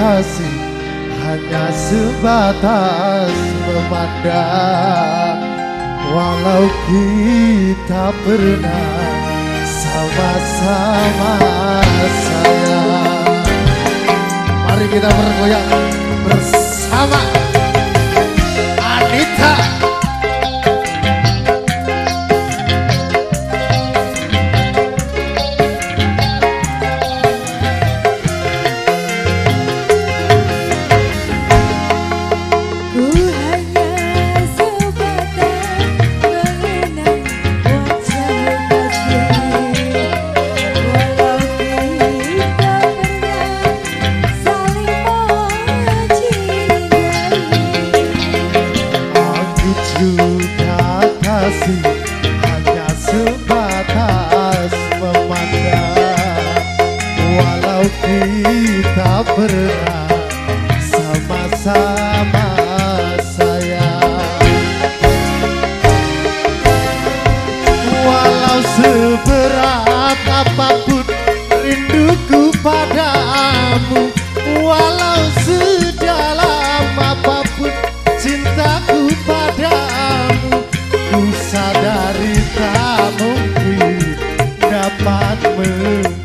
kasih hanya sebatas memandang, walau kita pernah sama-sama sayang. Mari kita bergoyang bersama Anita. Kita pernah sama-sama sayang, walau seberat apapun rinduku padamu, walau sedalam apapun cintaku padamu, ku sadari tak mungkin dapat memiliki.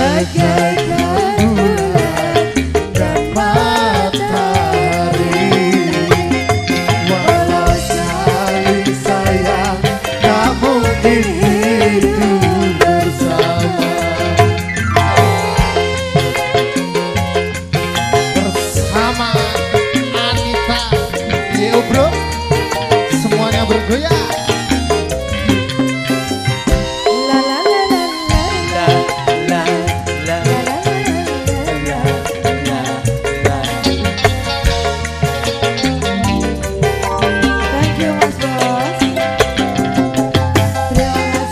Thank you, Mas Bos. Terima kasih.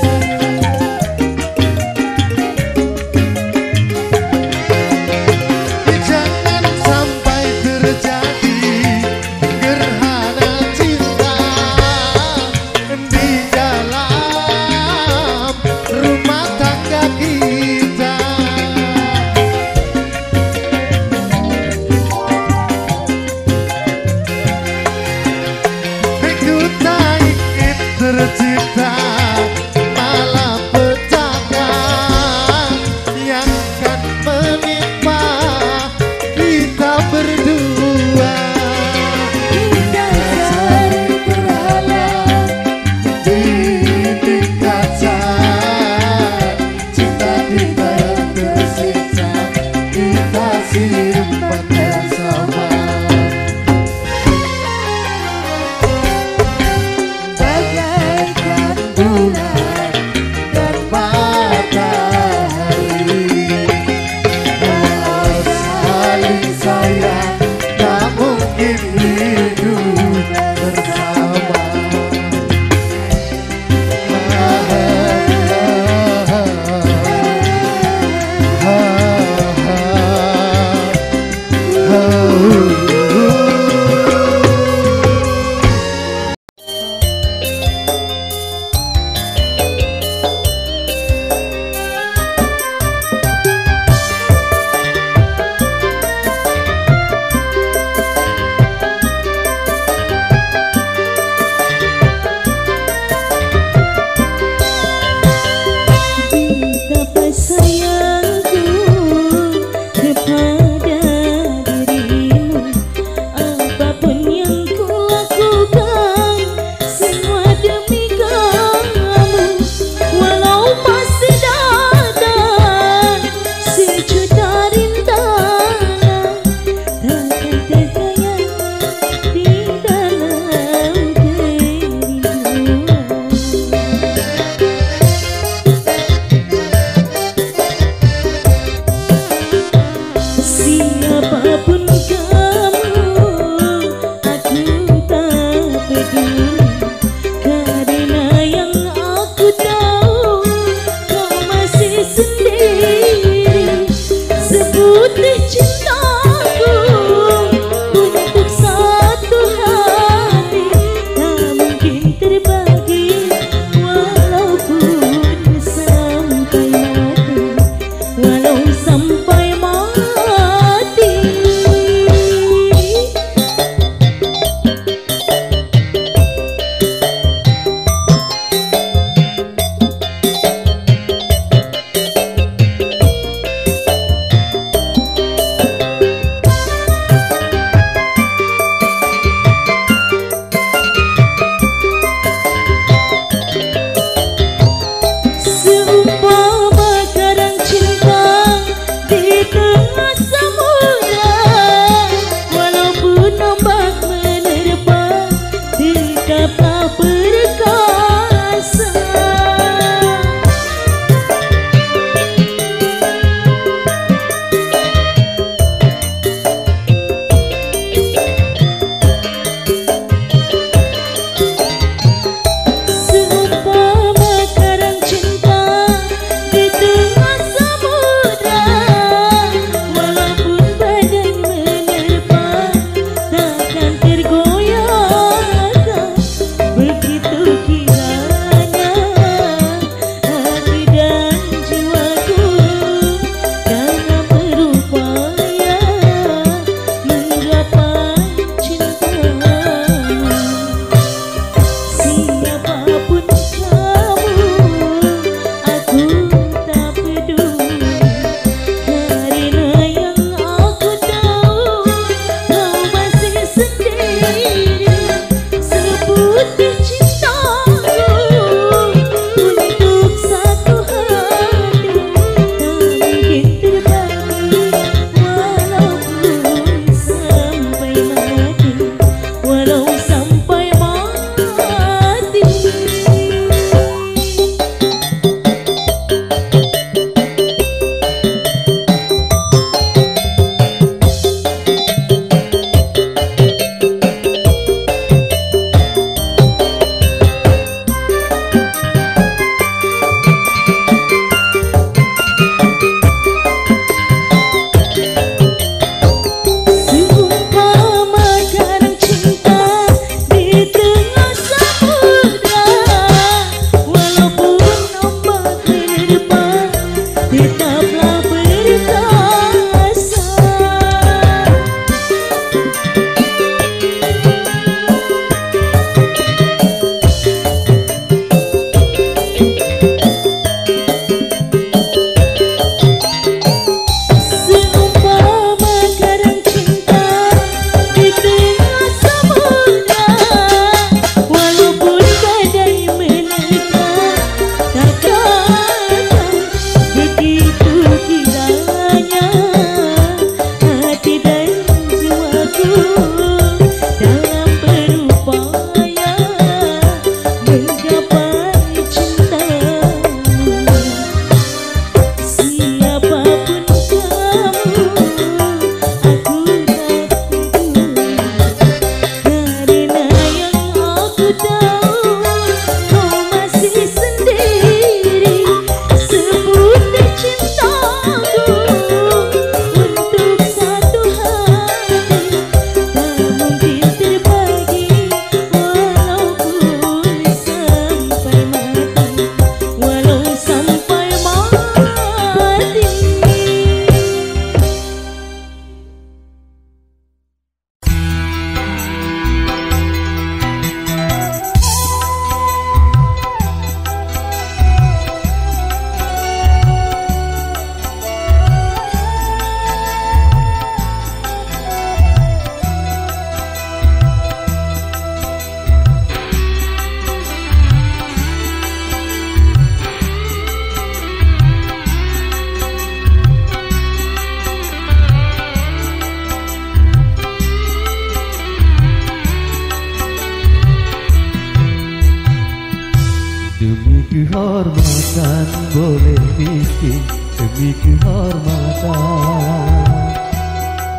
kehormatan boleh miskin demi kehormatan,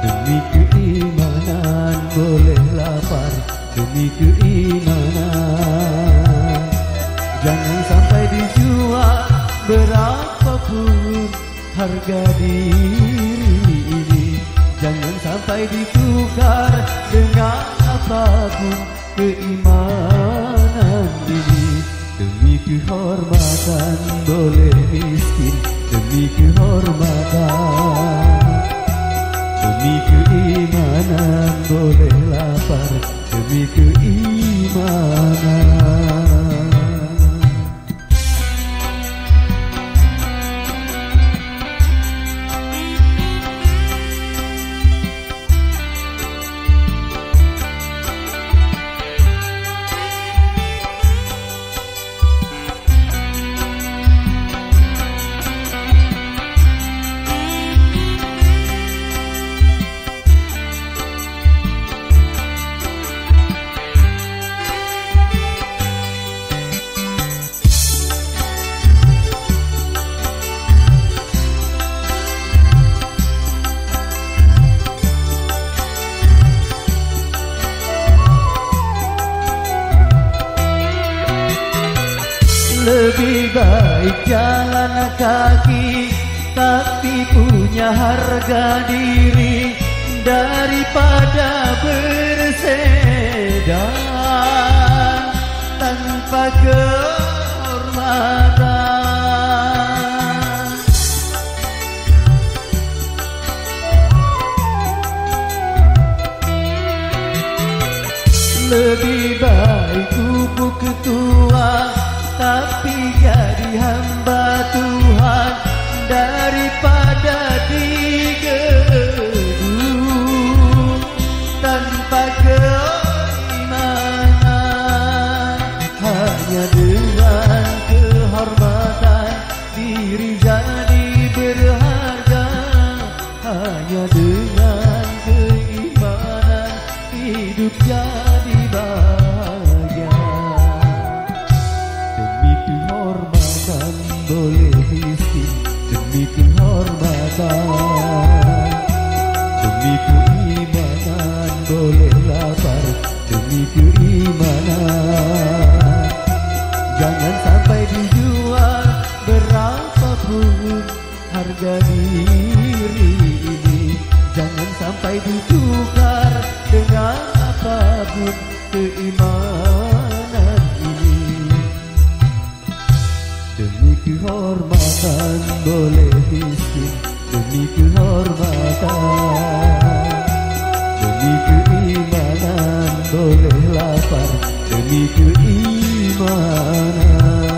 demi keimanan boleh lapar demi keimanan. Jangan sampai dijual berapapun harga diri ini, jangan sampai ditukar dengan apapun keimanan ini. Demi kehormatan boleh miskin demi kehormatan, demi keimanan boleh lapar demi keimanan. Lebih baik jalan kaki tapi punya harga diri daripada bersedan tanpa kehormatan. Lebih baik kupu ketua tapi jadi hamba Tuhan daripada digebu tanpa keimanan. Hanya dengan kehormatan diri jadi berharga, hanya dengan keimanan hidup jadi bahagia. Boleh miskin demi kehormatan, demi keimanan boleh lapar demi keimanan. Jangan sampai dijual berapapun harga diri ini, jangan sampai ditukar dengan apapun keimanan ini. Demi kehormatan boleh miskin demi kehormatan, demi keimanan boleh lapar demi keimanan.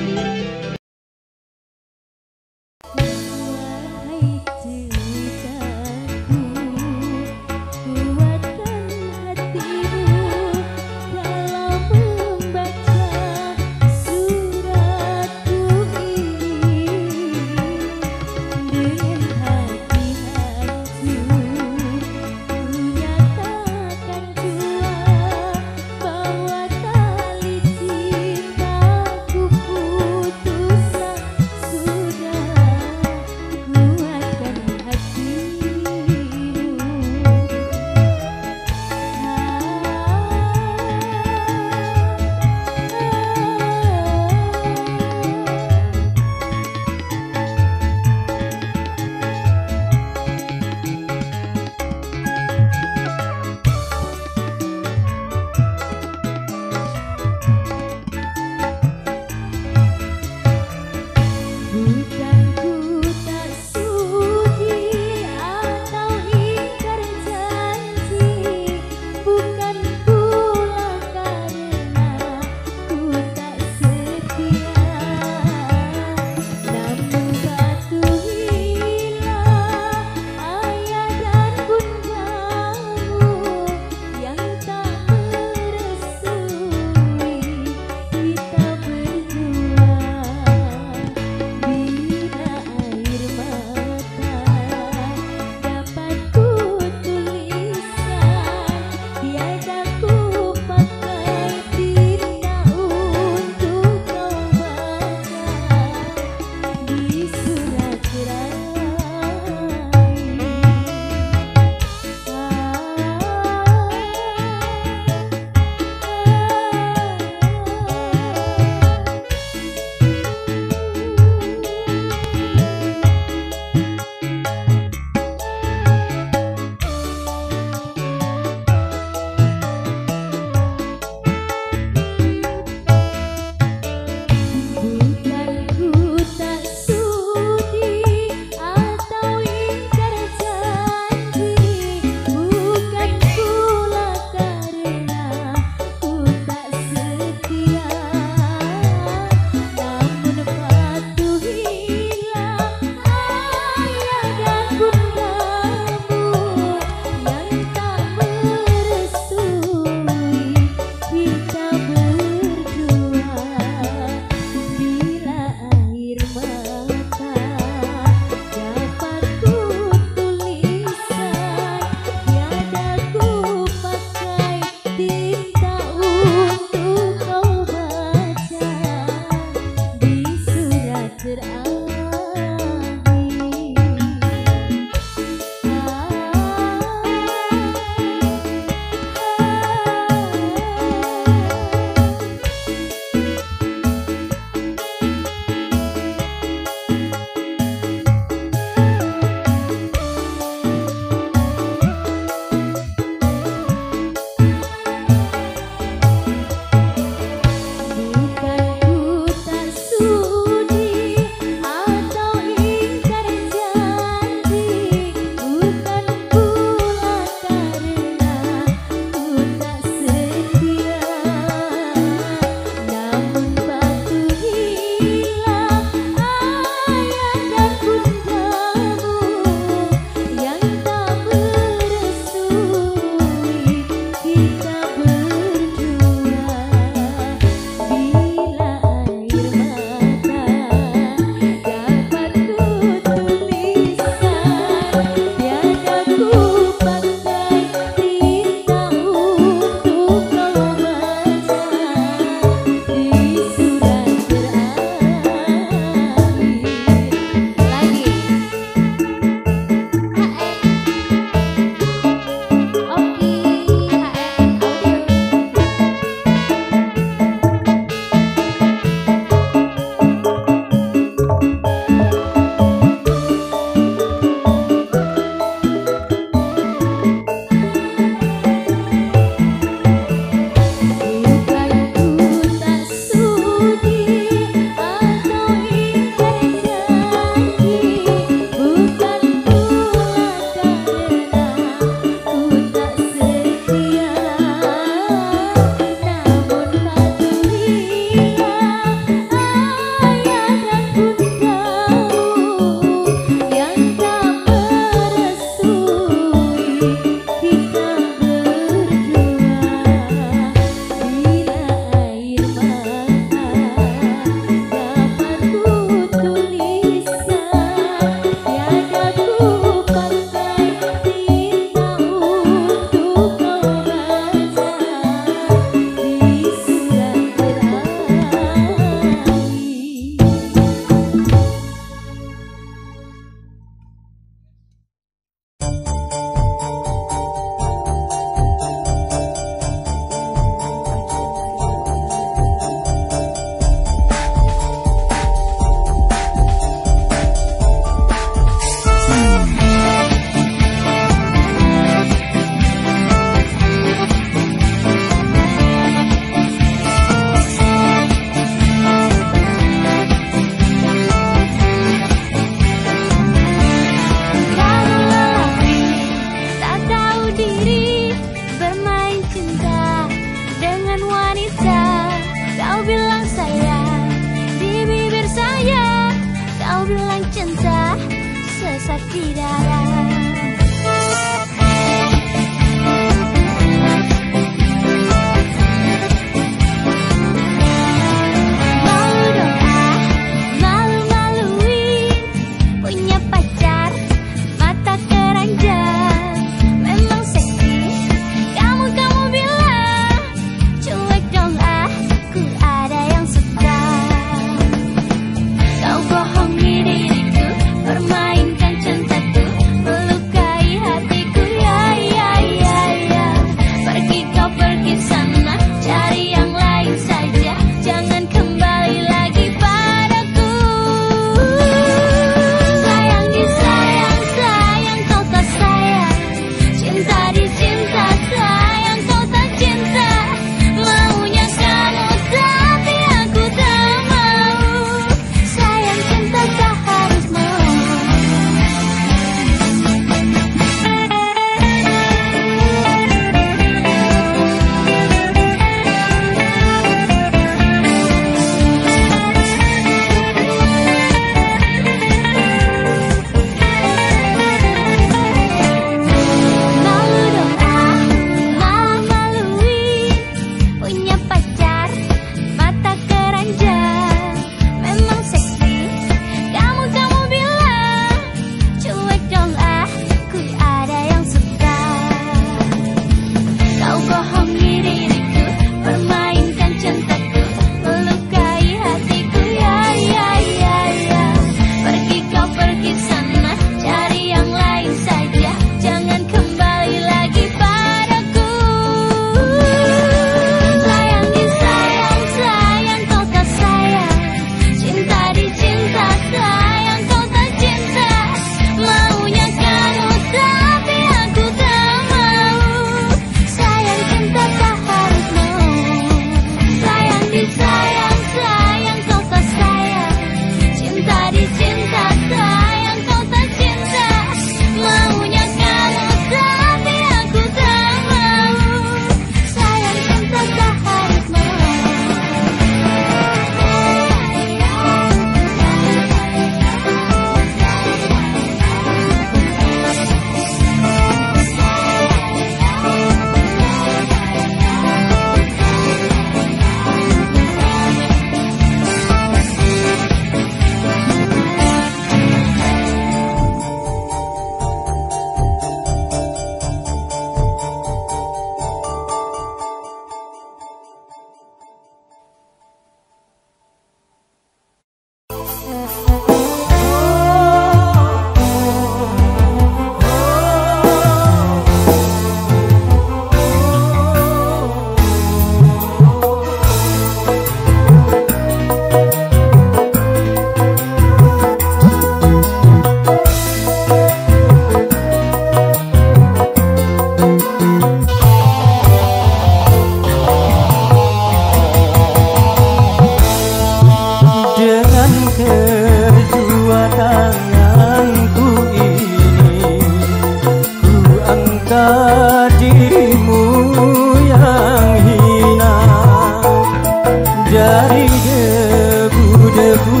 dari debu-debu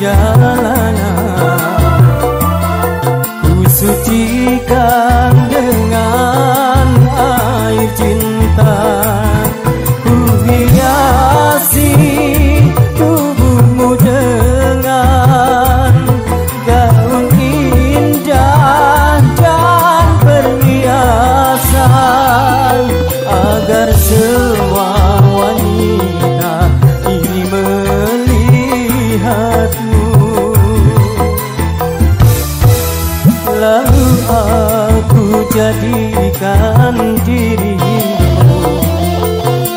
jalanan, ku sucikan dengan air cinta, ku hiasi tubuhmu dengan gaun indah dan perhiasan, agar semua wanita ini melihatmu. Lalu aku jadikan dirimu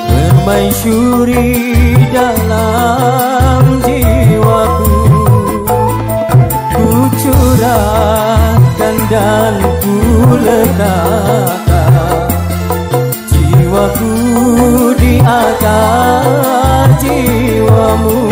permaisuri dalam jiwaku, ku curahkan dan ku letakkan jiwaku di akar jiwamu.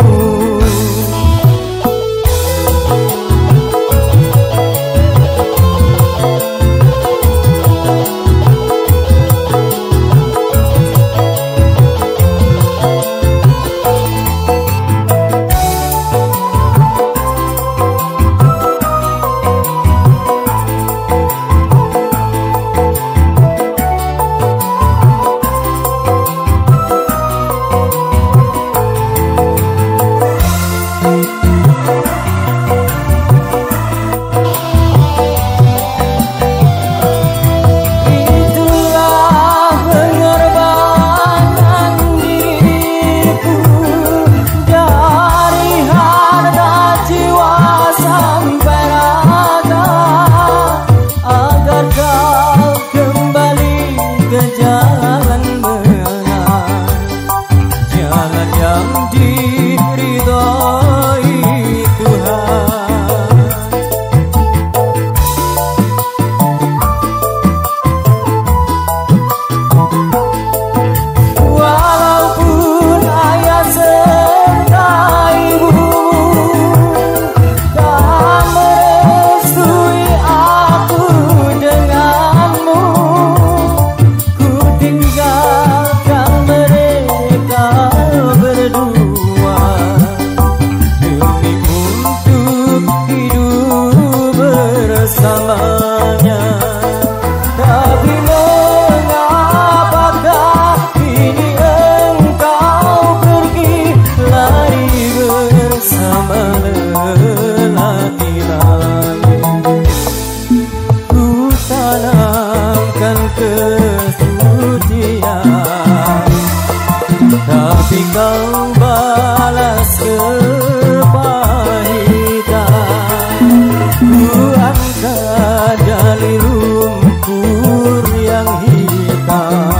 Tapi kau balas kepahitan, ku angkat dari lumpur yang hitam.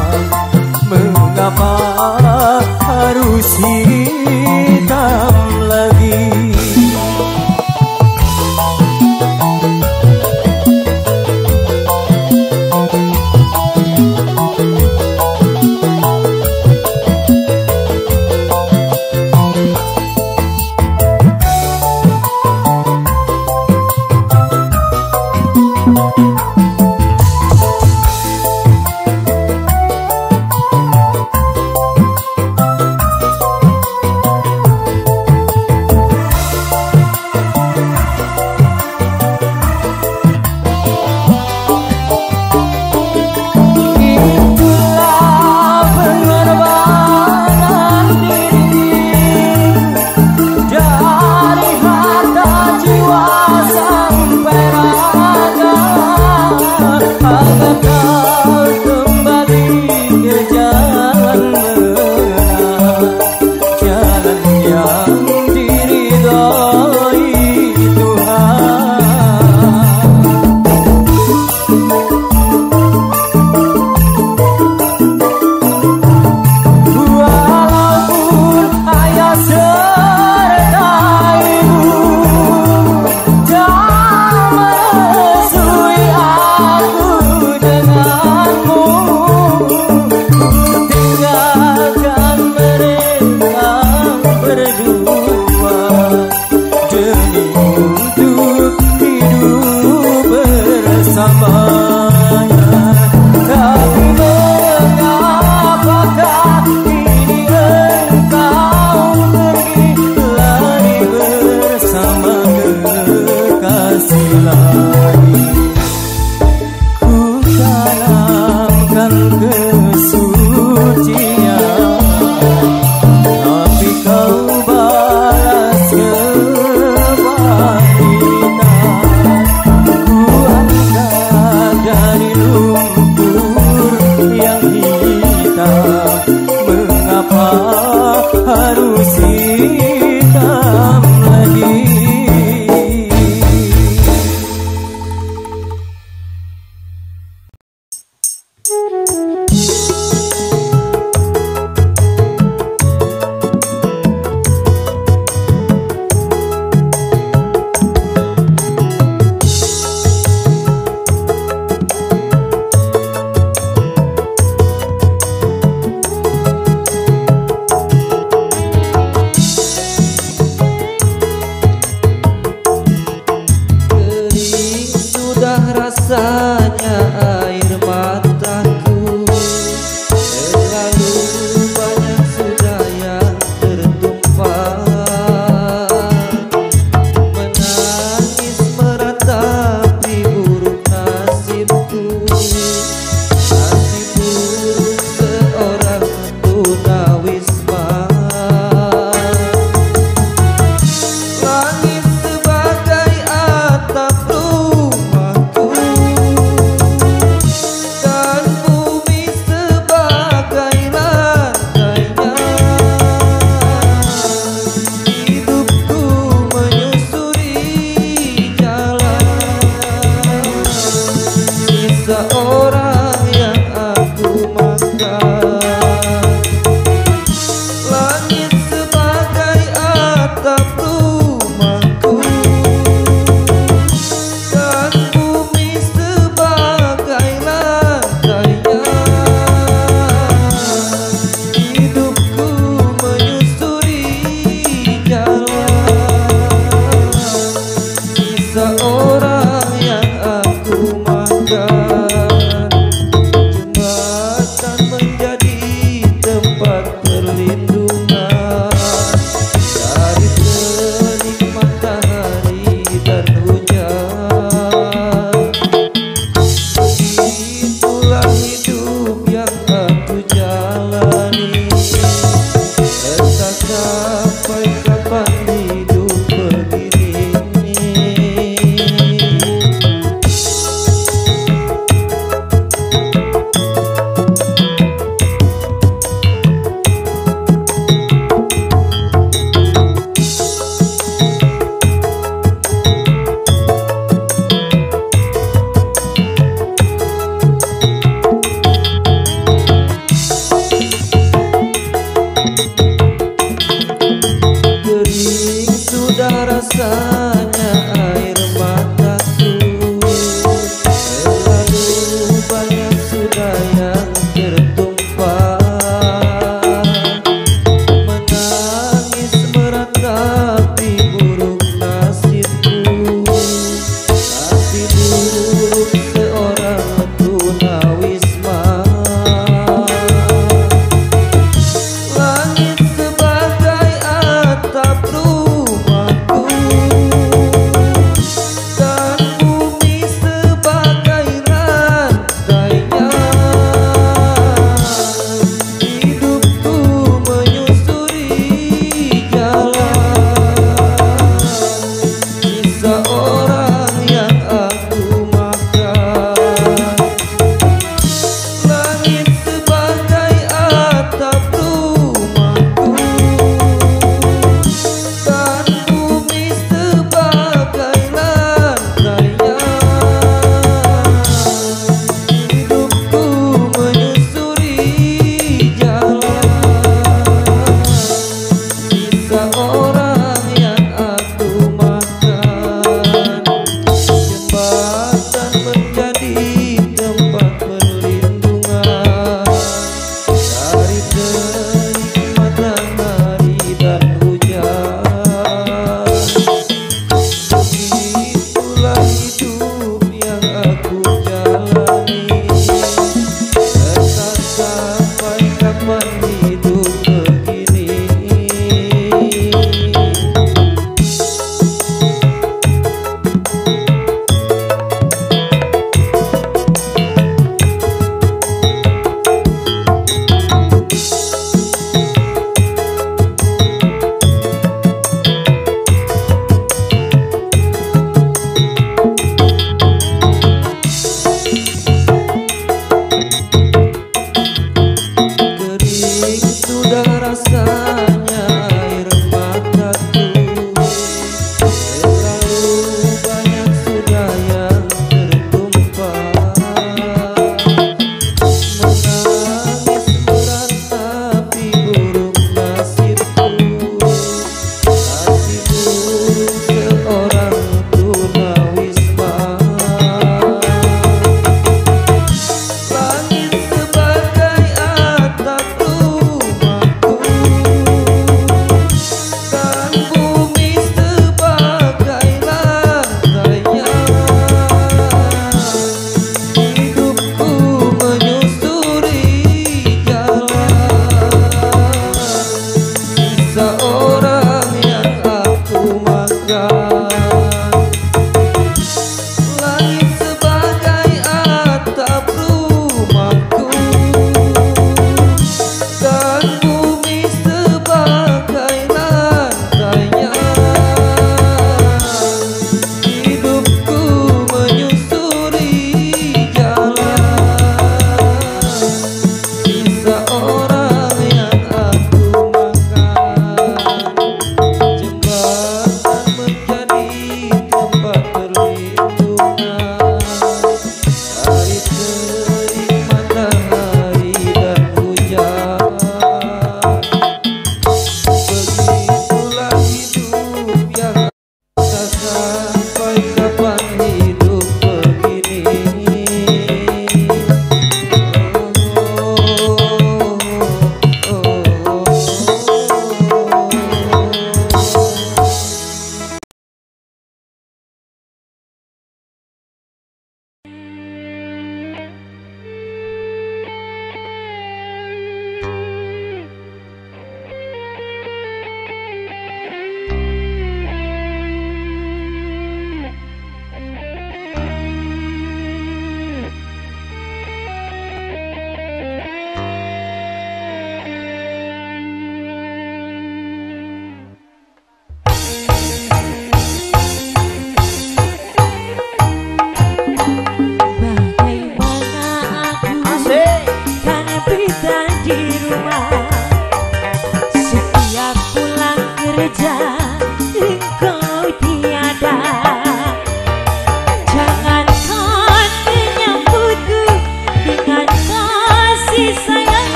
Mengapa harus hitam lagi? hitam lagi.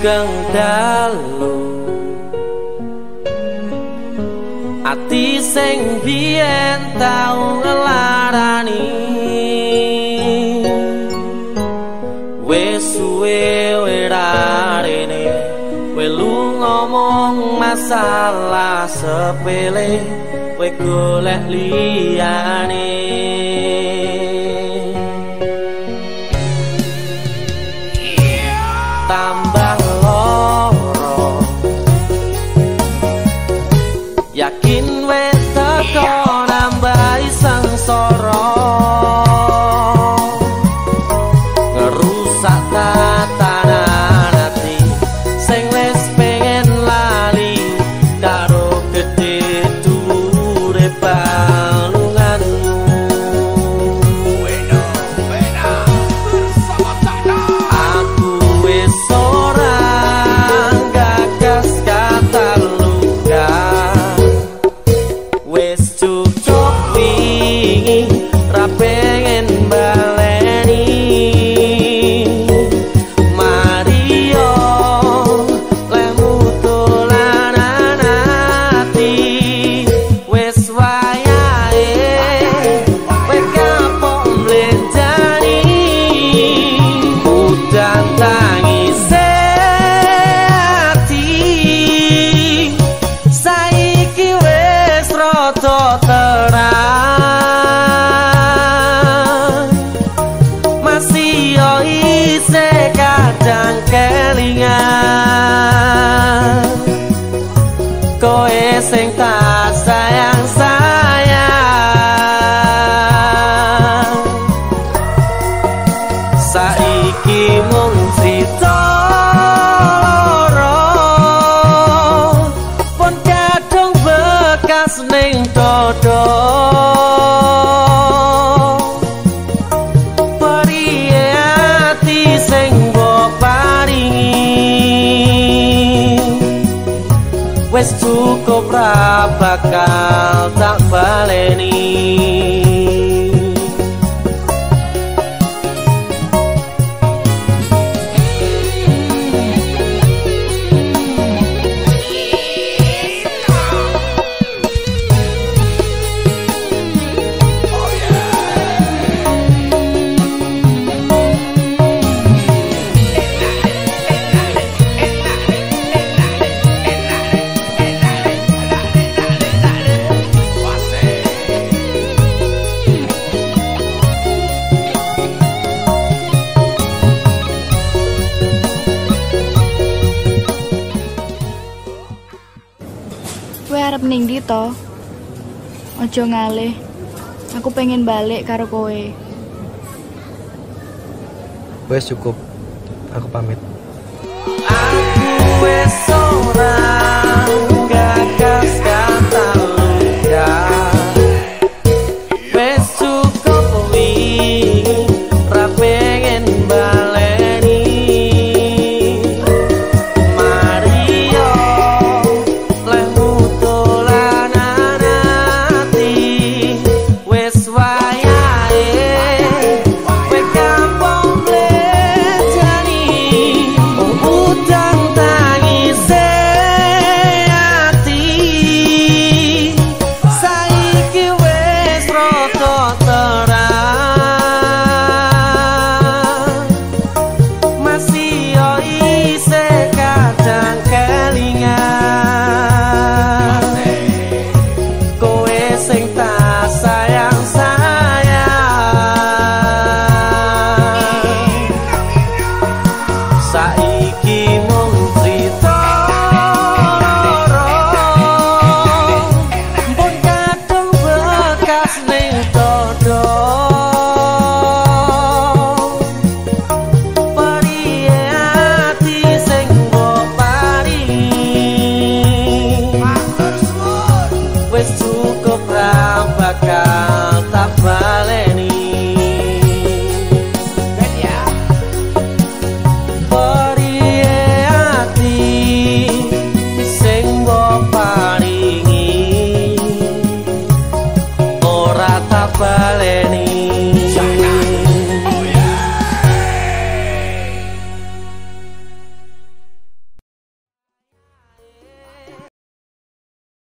kang dalu ati sing biyen tau ngelarani wis suwe werarene we lu ngomong masalah sepele we golek liyane. Wes cukup ra bakal tak baleni. Ning Dito, ojo ngalih. Aku pengen balik karo kowe. Wes cukup, aku pamit. Aku wes seorang gagas kata luka. Wes cukup kowe, ra pengen baleni. Cukup